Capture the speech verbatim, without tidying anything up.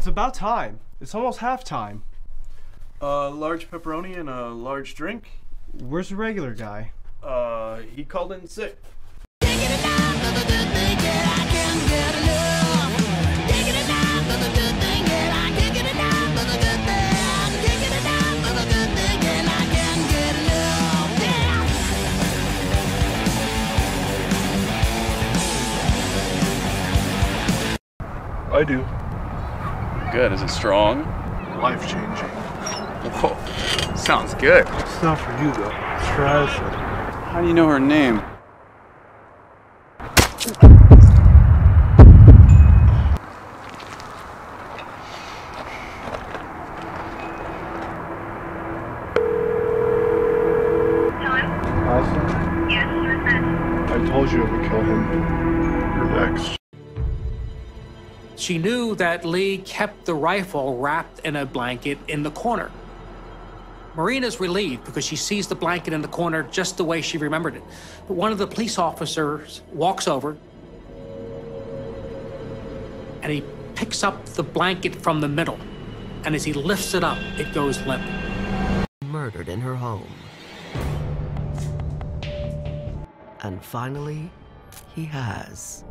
It's about time. It's almost halftime. Uh, large pepperoni and a large drink. Where's the regular guy? Uh, he called in sick. I do. Good. Is it strong? Life-changing. Whoa. Sounds good. It's not for you, though. It's for Ashley. How do you know her name? Hello? Yes, who's this? I told you it would kill him. Your ex. She knew that Lee kept the rifle wrapped in a blanket in the corner. Marina's relieved because she sees the blanket in the corner just the way she remembered it. But one of the police officers walks over and he picks up the blanket from the middle. And as he lifts it up, it goes limp. Murdered in her home. And finally, he has.